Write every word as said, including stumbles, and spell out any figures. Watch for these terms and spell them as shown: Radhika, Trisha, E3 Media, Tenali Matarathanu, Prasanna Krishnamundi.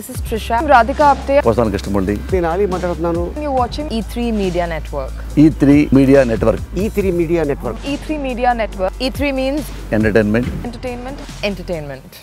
This is Trisha. Radhika Apte. Prasanna Krishnamundi. Tenali Matarathanu. You're watching E three Media Network. E three Media Network. E three Media Network. E three Media Network. E three means entertainment. Entertainment. Entertainment.